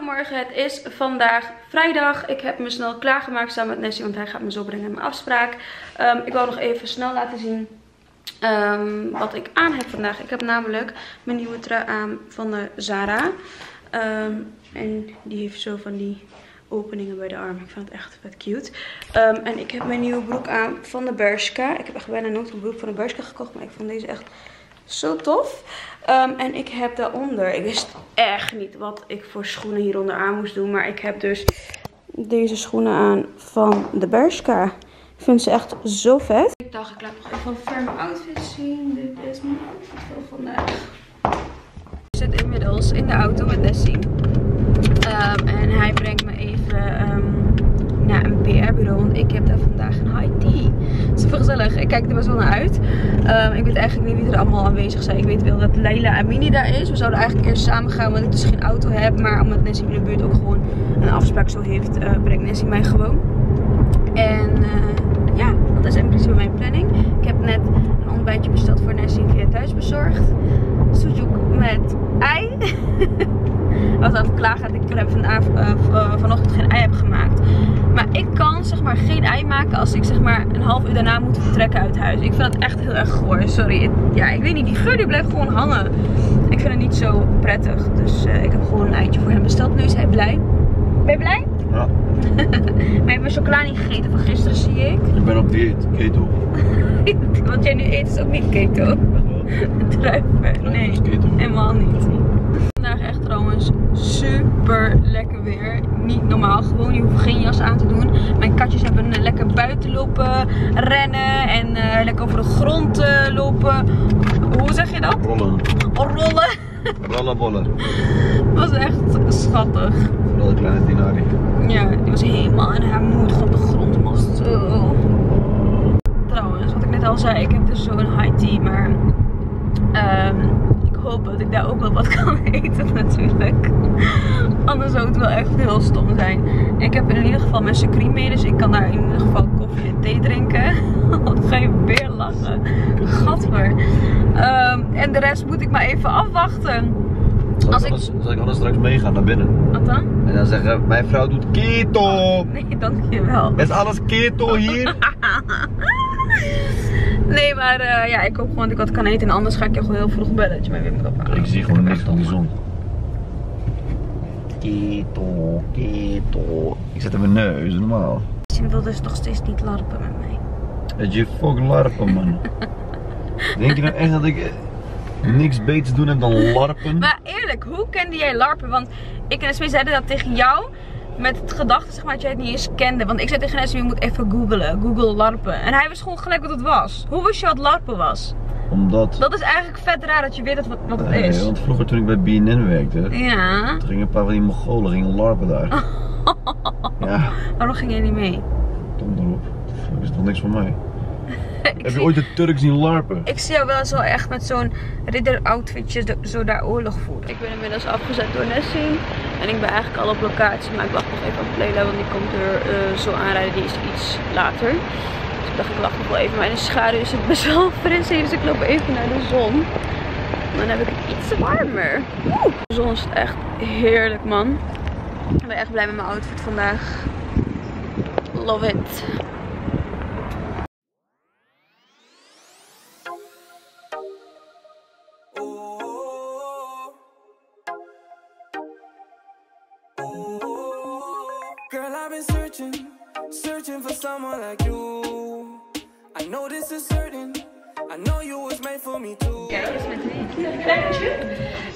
Goedemorgen, het is vandaag vrijdag. Ik heb me snel klaargemaakt samen met Nessie, want hij gaat me zo brengen in mijn afspraak. Ik wil nog even snel laten zien wat ik aan heb vandaag. Ik heb namelijk mijn nieuwe trui aan van de Zara. En die heeft zo van die openingen bij de arm. Ik vind het echt vet cute. En ik heb mijn nieuwe broek aan van de Bershka. Ik heb echt bijna nooit een broek van de Bershka gekocht, maar ik vond deze echt zo tof. En ik heb daaronder, ik wist echt niet wat ik voor schoenen hieronder aan moest doen. Maar ik heb dus deze schoenen aan van de Bershka. Ik vind ze echt zo vet. Ik dacht, ik laat nog even een firme outfit zien. Dit is mijn outfit voor vandaag. Ik zit inmiddels in de auto met Nessie. En hij brengt me even naar een PR-bureau. Want ik heb daar vandaag een high tea. Super gezellig. Ik kijk er best wel naar uit. Ik weet eigenlijk niet wie er allemaal aanwezig zijn. Ik weet wel dat Leila Amini daar is. We zouden eigenlijk eerst samen gaan, omdat ik dus geen auto heb. Maar omdat Nessie in de buurt ook gewoon een afspraak zo heeft, brengt Nessie mij gewoon. En ja, dat is in principe mijn planning. Ik heb net een ontbijtje besteld voor Nessie via thuisbezorgd. Soetjoek met ei. Als dat klaar gaat, ik heb vanochtend geen ei heb gemaakt. Maar ik kan zeg maar geen ei maken als ik zeg maar een half uur daarna moet vertrekken uit huis. Ik vind dat echt heel erg goor. Sorry. Ja, ik weet niet. Die geur die blijft gewoon hangen. Ik vind het niet zo prettig. Dus ik heb gewoon een eitje voor hem besteld. Nu is hij blij. Ben je blij? Ja. Maar je hebt chocola niet gegeten van gisteren, zie ik. Ik ben op dieet. Keto. Want jij nu eet is ook niet keto. Druiven. Nee, helemaal niet. Vandaag echt trouwens super lekker weer. Niet normaal. Gewoon, je hoeft geen jas aan te doen. Mijn katjes hebben lekker buiten lopen, rennen en lekker over de grond lopen. Hoe zeg je dat? Rollen. Rollen. Rollenbollen. Dat was echt schattig. Vooral de kleine Dinari. Ja, die was helemaal in haar moed. Gewoon de grond moest. Trouwens, wat ik net al zei, ik heb dus zo'n high tea, maar ik hoop dat ik daar ook wel wat kan eten natuurlijk. Anders zou het wel echt heel stom zijn. Ik heb in ieder geval mijn sucriem mee, dus ik kan daar in ieder geval koffie en thee drinken. Want ga je weer lachen. Gadver. En de rest moet ik maar even afwachten. Zal ik anders straks meegaan naar binnen? Wat dan? En dan zeggen, mijn vrouw doet keto. Oh, nee, dankjewel. Is alles keto hier? Nee, maar ja, ik hoop gewoon dat ik wat kan eten en anders ga ik je gewoon heel vroeg bellen dat je mij weer moet ophalen. Ik zie gewoon niks van die zon. Keto, keto. Ik zet in mijn neus, normaal. Je wil dus nog steeds niet larpen met mij. Dat je fucking larpen, man. Denk je nou echt dat ik niks beters doen heb dan larpen? Maar eerlijk, hoe kende jij larpen? Want ik en Nessie zeiden dat tegen jou. Met het gedachte zeg maar, dat jij het niet eens kende. Want ik zei tegen Nessie, je moet even googlen. Google larpen. En hij wist gewoon gelijk wat het was. Hoe wist je wat larpen was? Omdat... Dat is eigenlijk vet raar dat je weet dat wat het is. Want vroeger toen ik bij BNN werkte. Ja. Toen gingen een paar van die Mongolen gingen larpen daar. Ja. Waarom ging jij niet mee? Tom erop. Dat is toch niks voor mij. Heb je ooit de Turk zien larpen? Ik zie jou wel zo echt met zo'n ridder-outfitje zo daar oorlog voeren. Ik ben inmiddels afgezet door Nessie. En ik ben eigenlijk al op locatie, maar ik wacht nog even op Leila, want die komt er zo aanrijden. Die is iets later. Dus ik dacht, ik wacht nog wel even. Maar in de schaduw is het best wel fris hier, dus ik loop even naar de zon. Dan heb ik het iets warmer. Woe! De zon is echt heerlijk, man. Ik ben echt blij met mijn outfit vandaag. Love it. Searching for someone like you. I know this is certain. I know you was made for me too. Kijk eens met een kleintje.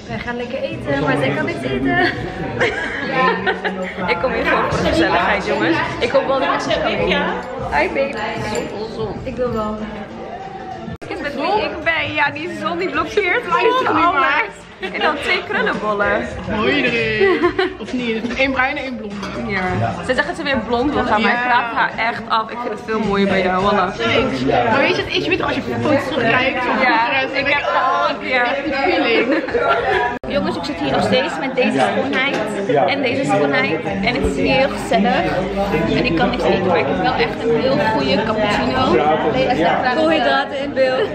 Wij gaan lekker eten, maar zij kan niks eten. Ik kom hier gewoon voor de gezelligheid, jongens. Ik hoop wel dat ik ze kan komen. Hi baby. Ik wil wel. Ik ben met wie ik ben. Ja, die zon die blokkeert. En dan 2 krullenbollen. Mooi iedereen. Of niet? 1 bruine, 1 blonde. Ja. Ze zeggen dat ze weer blond wil gaan, maar ik vraag haar echt af. Ik vind het veel mooier bij jou, voilà. Thanks. Maar weet je, het is beter als je foto's terugkijkt. Ja, ik heb ook. Ja. Jongens, ik zit hier nog steeds met deze schoonheid en deze schoonheid. En het is heel gezellig. En ik kan niks eten, maar ik heb wel echt een heel goede cappuccino. Koolhydraten in beeld.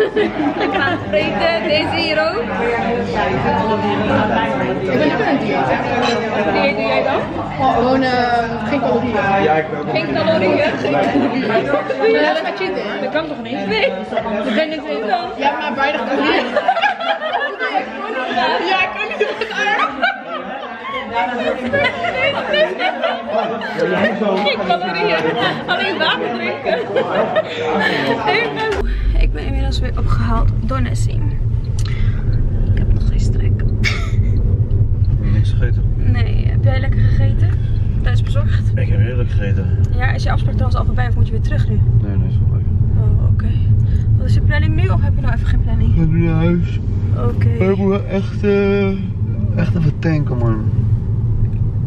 Ik ga het vreten. Deze hier ook. Ik ben een dieet. Gewoon geen calorieën. Ja, ik ben ook. Geen calorieën? Ja, dat gaat cheaten. Dat kan toch niet? Nee. Ik ben niet in dan. Ja, maar weinig calorieën. Ja, ik kan niet met arm. Geen calorieën. Alleen water drinken. Ik ben inmiddels weer opgehaald door Nessie. Ik heb nog geen strek. Niks gegeten? Nee. Heb jij lekker gegeten? Thuisbezorgd? Ik heb heerlijk gegeten. Ja, is je afspraak trouwens al voorbij of moet je weer terug nu? Nee, nee, is voorbij. Oh, oké. Okay. Wat is je planning nu of heb je nou even geen planning? Ik ben nu naar huis. Oké. Okay. We moeten echt even tanken, man.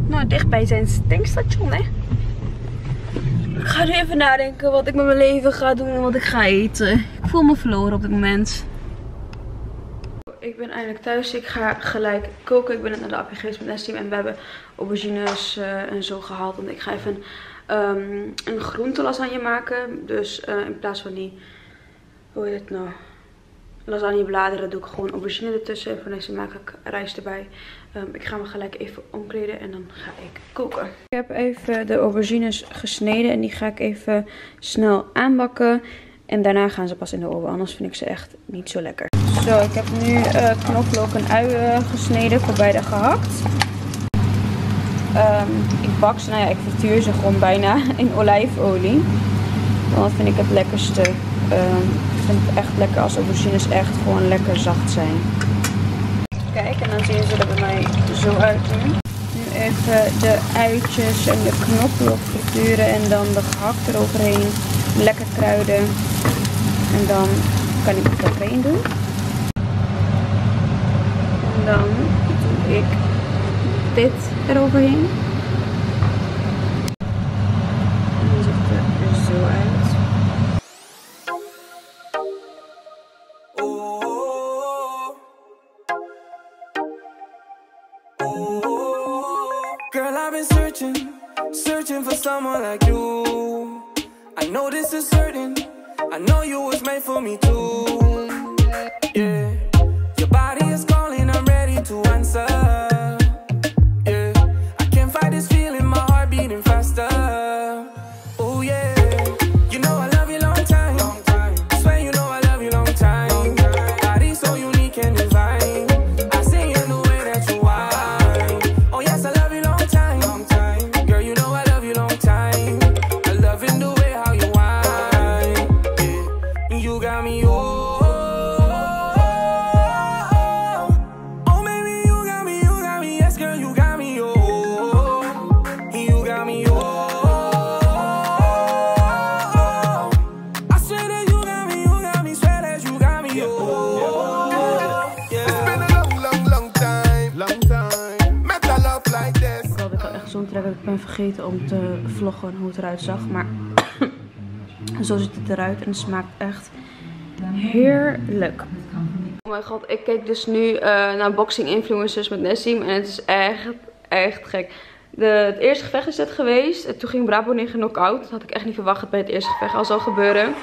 Nou, dichtbij zijn tankstation, hè? Ik ga nu even nadenken wat ik met mijn leven ga doen en wat ik ga eten. Ik voel me verloren op dit moment. Ik ben eindelijk thuis. Ik ga gelijk koken. Ik ben net naar de appie geweest met Nessie en we hebben aubergines en zo gehaald. Want ik ga even een groentelasagne maken. Dus in plaats van die, hoe heet het nou, lasagnebladeren doe ik gewoon aubergine ertussen. En voor Nessie maak ik rijst erbij. Ik ga me gelijk even omkleden en dan ga ik koken. Ik heb even de aubergines gesneden en die ga ik even snel aanbakken. En daarna gaan ze pas in de oven, anders vind ik ze echt niet zo lekker. Zo, ik heb nu knoflook en uien gesneden, voor beide gehakt. Ik bak ze, nou ja, ik frituur ze gewoon bijna in olijfolie. Want dat vind ik het lekkerste. Ik vind het echt lekker als aubergines echt gewoon lekker zacht zijn. Kijk, en dan zien ze er bij mij zo uit nu. Nu even de uitjes en de knoflook frituren en dan de gehakt eroverheen. Lekker kruiden. En dan kan ik het erin doen. En dan doe ik dit eroverheen. En dan ziet het er zo uit. Girl, I've been searching for someone like you. I know this is certain. I know you was made for me too. Yeah. Your body is calling, I'm ready to answer. Yeah. I can't fight this feeling, my heart beating faster. Oh yeah. You know I love you long time. I swear you know I love you long time. Body so unique and divine. I see you in the way that you whine. Oh yes, I love you long time. Girl, you know I love you long time. I love in the way how you whine. You got me, oh, oh, baby, you got me, yes, girl, you got me, oh, you got me, oh, I swear that you got me, swear that you got me, oh, yeah. It's been a long time, met a love like this. Ik had echt zo'n trek, ik ben vergeten om te vloggen hoe het eruit zag, maar... Zo ziet het eruit en het smaakt echt heerlijk. Oh mijn god, ik kijk dus nu naar Boxing Influencers met Nessie. En het is echt gek. Het eerste gevecht is het geweest. En toen ging Brabon in knock-out. Dat had ik echt niet verwacht dat bij het eerste gevecht al zou gebeuren.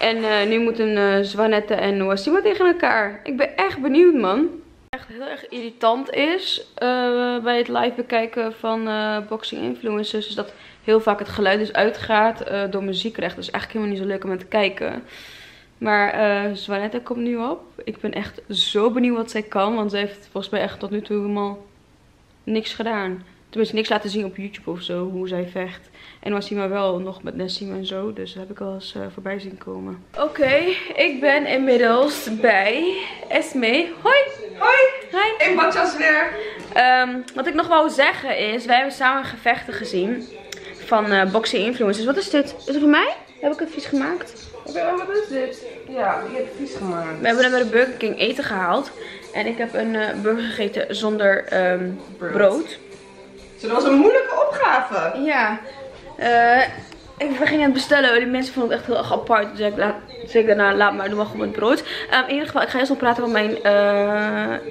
En nu moeten Zwanetta en Noasima tegen elkaar. Ik ben echt benieuwd, man. Echt heel erg irritant is bij het live bekijken van Boxing Influencers. Dus dat heel vaak het geluid dus uitgaat door muziekrecht. Dus eigenlijk helemaal niet zo leuk om aan te kijken. Maar Zwanetta komt nu op. Ik ben echt zo benieuwd wat zij kan. Want zij heeft volgens mij echt tot nu toe helemaal niks gedaan. Tenminste niks laten zien op YouTube of zo. Hoe zij vecht. En Noasima wel nog met Nessie en zo. Dus dat heb ik al eens voorbij zien komen. Oké, ik ben inmiddels bij Esme. Hoi! Hoi! Ik ben Jas weer. Wat ik nog wou zeggen is, wij hebben samen gevechten gezien van Boxing Influencers. Wat is dit? Is het voor mij? Heb ik het vies gemaakt? Wat is dit? Ja, ik heb het vies gemaakt. We hebben bij de Burger King eten gehaald. En ik heb een burger gegeten zonder brood. Dus dat was een moeilijke opgave. Ja. We gingen het bestellen. Die mensen vonden het echt heel erg apart. Dus ik daarna laat maar, doe maar gewoon met brood. In ieder geval, ik ga eerst nog praten, want mijn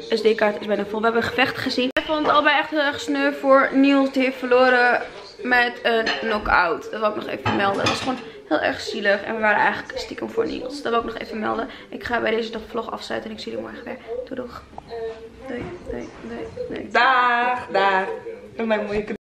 SD-kaart is bijna vol. We hebben een gevecht gezien. Ik vond het allebei echt heel erg sneu voor Niels. Die heeft verloren met een knock-out. Dat wil ik nog even melden. Dat was gewoon heel erg zielig. En we waren eigenlijk stiekem voor Niels. Dat wil ik nog even melden. Ik ga bij deze dag vlog afsluiten. En ik zie jullie morgen weer. Doei. Doei. Daag. Doe mijn mooie